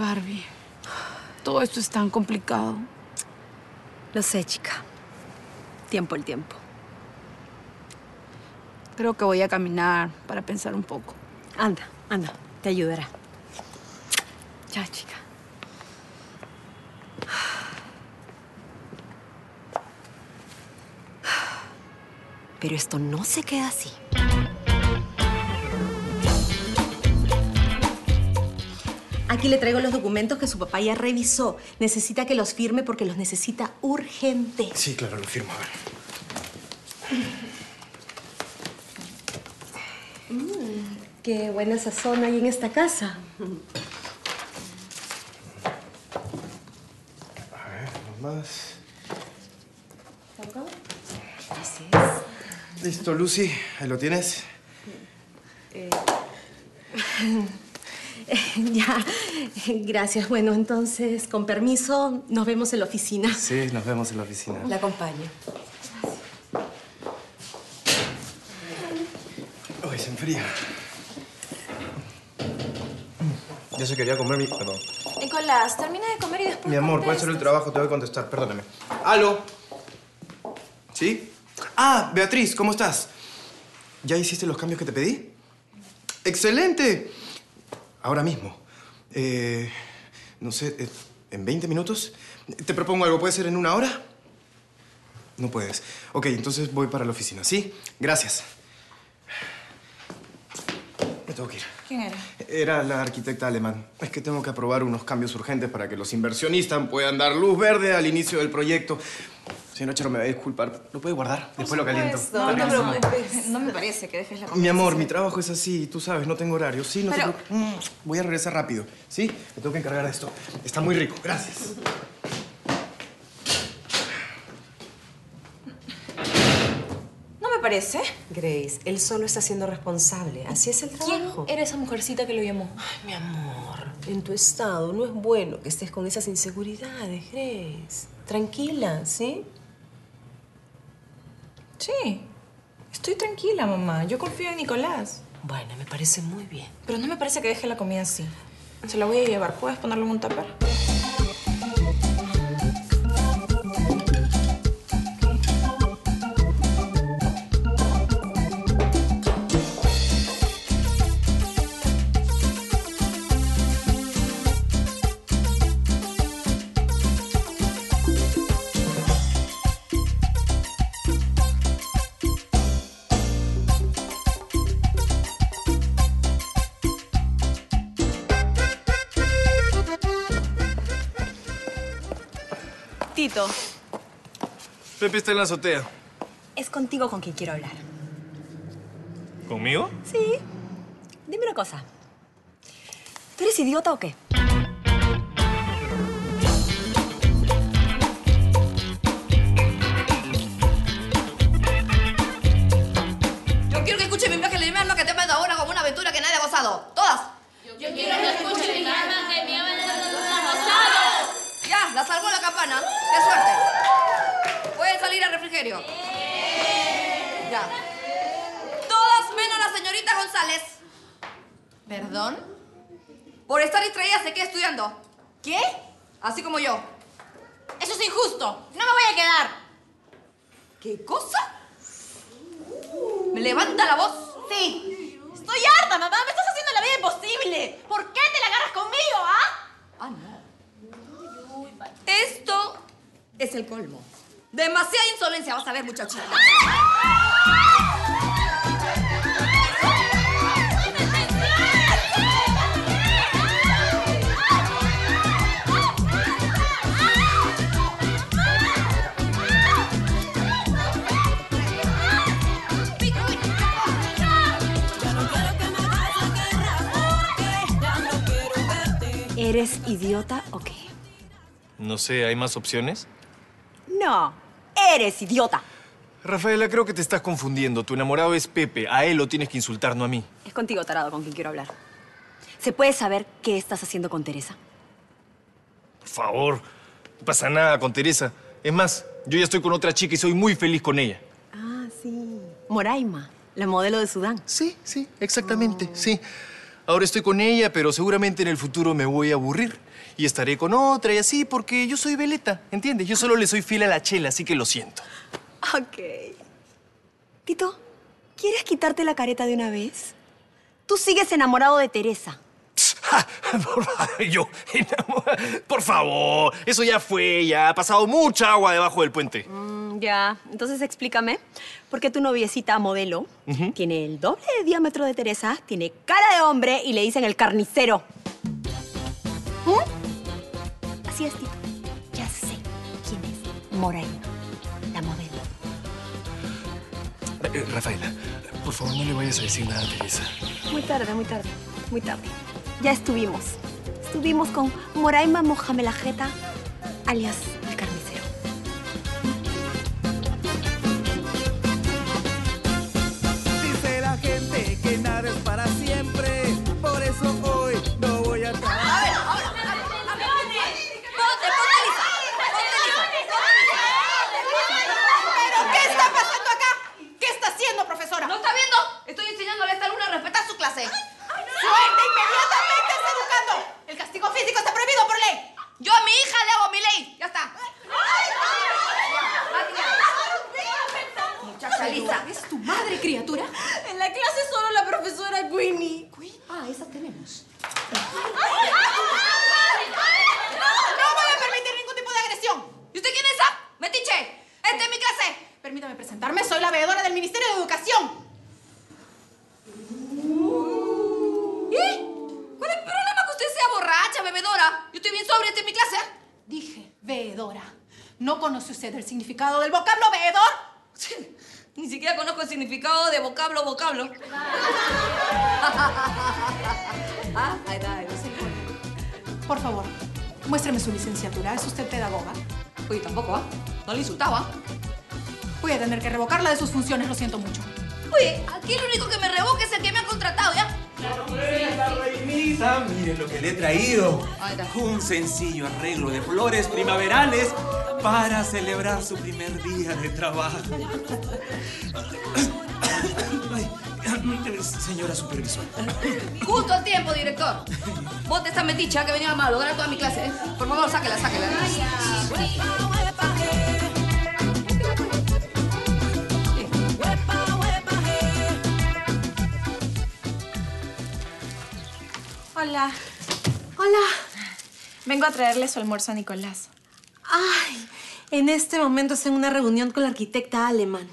Barbie. Todo esto es tan complicado. Lo sé, chica. Tiempo al tiempo. Creo que voy a caminar para pensar un poco. Anda, anda. Te ayudará. Ya, chica. Pero esto no se queda así. Aquí le traigo los documentos que su papá ya revisó. Necesita que los firme porque los necesita urgente. Sí, claro, lo firmo. A ver. Qué buena sazón hay en esta casa. A ver, nomás. ¿Tampoco? Así es. Listo, Lucy. Ahí lo tienes. Ya, gracias. Bueno, entonces, con permiso, nos vemos en la oficina. Sí, nos vemos en la oficina. La acompaño. Uy, se enfría. Yo se quería comer mi... Perdón. Nicolás, termina de comer y después... Mi amor, ¿cuál será el trabajo? Te voy a contestar, perdóname. ¿Aló? ¿Sí? Ah, Beatriz, ¿cómo estás? ¿Ya hiciste los cambios que te pedí? ¡Excelente! Ahora mismo. No sé, ¿en 20 minutos? Te propongo algo. ¿Puede ser en una hora? No puedes. Ok, entonces voy para la oficina, ¿sí? Gracias. Me tengo que ir. ¿Quién era? Era la arquitecta alemán. Es que tengo que aprobar unos cambios urgentes para que los inversionistas puedan dar luz verde al inicio del proyecto. Señora Charo, me va a disculpar. ¿Lo puede guardar? Después lo caliento. No, no, no me parece que dejes la conversación. Mi amor, mi trabajo es así. Tú sabes, no tengo horario. Sí, no te preocupes. Voy a regresar rápido, ¿sí? Me tengo que encargar de esto. Está muy rico. Gracias. No me parece. Grace, él solo está siendo responsable. Así es el trabajo. ¿Quién era esa mujercita que lo llamó? Ay, mi amor. En tu estado no es bueno que estés con esas inseguridades, Grace. Tranquila, ¿sí? Sí, estoy tranquila, mamá. Yo confío en Nicolás. Bueno, me parece muy bien. Pero no me parece que deje la comida así. Se la voy a llevar. ¿Puedes ponerlo en un tupper? Tito. Pepe está en la azotea. Es contigo con quien quiero hablar. ¿Conmigo? Sí. Dime una cosa. ¿Tú eres idiota o qué? Yo quiero que escuche mi viaje de mi alma que te mando ahora como una aventura que nadie ha gozado. ¡Todas! Yo quiero que escuche mi alma que mi alma ha gozado. Ya, la salvó la campana. ¡Qué suerte! ¿Pueden salir al refrigerio? Sí. Ya. Todas menos la señorita González. ¿Perdón? Por estar distraída se queda estudiando. ¿Qué? Así como yo. Eso es injusto. No me voy a quedar. ¿Qué cosa? ¿Me levanta la voz? Sí. Estoy harta, mamá. Me estás haciendo la vida imposible. ¿Por qué te la agarras conmigo, ah? Ah, no. Esto es el colmo. Demasiada insolencia, vas a ver, muchachita. ¿Eres idiota o qué? No sé, ¿hay más opciones? No, eres idiota. Rafaela, creo que te estás confundiendo. Tu enamorado es Pepe. A él lo tienes que insultar, no a mí. Es contigo, tarado, con quien quiero hablar. ¿Se puede saber qué estás haciendo con Teresa? Por favor, no pasa nada con Teresa. Es más, yo ya estoy con otra chica y soy muy feliz con ella. Ah, sí. Moraima, la modelo de Sudán. Sí, exactamente, sí. Ahora estoy con ella, pero seguramente en el futuro me voy a aburrir. Y estaré con otra y así, porque yo soy veleta, ¿entiendes? Yo solo le soy fiel a la chela, así que lo siento. Ok. Tito, ¿quieres quitarte la careta de una vez? Tú sigues enamorado de Teresa. Yo, por favor, eso ya fue, ya ha pasado mucha agua debajo del puente. Ya, entonces explícame, ¿por qué tu noviecita modelo tiene el doble de diámetro de Teresa, tiene cara de hombre y le dicen el carnicero? Así es, Tito. Ya sé quién es Moraima, la modelo. Rafaela, por favor, no le vayas a decir nada a Teresa. Muy tarde, muy tarde, muy tarde. Ya estuvimos. Estuvimos con Moraima Mohamed Ajeta, alias el carnicero. Dice la gente que nada es para siempre, por eso hoy no voy a... ¿Pero qué está pasando acá? ¿Qué está haciendo, profesora? ¿No está viendo? Estoy enseñándole a esta alumna a respetar su clase. ¡Suelta inmediatamente está educando! El castigo físico está prohibido por ley. Yo a mi hija le hago mi ley. Ya está. Muchacha Lisa, ¿es tu madre, criatura? En la clase solo la profesora Winnie. Ah, esa tenemos. No voy a permitir ningún tipo de agresión. ¿Y usted quién es esa? ¡Metiche! ¡Esta es mi clase! Permítame presentarme. Soy la veedora del Ministerio de Educación. ¿Cuál es el problema que usted sea borracha, bebedora? Yo estoy bien sobria, esta es mi clase. Dije, veedora. ¿No conoce usted el significado del vocablo veedor? Sí, ni siquiera conozco el significado de vocablo. Ah, ahí está, no sé. Por favor, muéstrame su licenciatura. ¿Es usted pedagoga? Oye, tampoco, ¿ah? No le insultaba. Voy a tener que revocarla de sus funciones, lo siento mucho. Oye, aquí lo único que me revoca es el que me ha contratado, ¿ya? Reinita, miren lo que le he traído. Un sencillo arreglo de flores primaverales para celebrar su primer día de trabajo. Señora supervisora. Justo a tiempo, director. Bote esta meticha que venía a malograr toda mi clase, ¿eh? Por favor, sáquela, sáquela. Hola. Hola. Vengo a traerle su almuerzo a Nicolás. Ay, en este momento estoy en una reunión con la arquitecta alemana.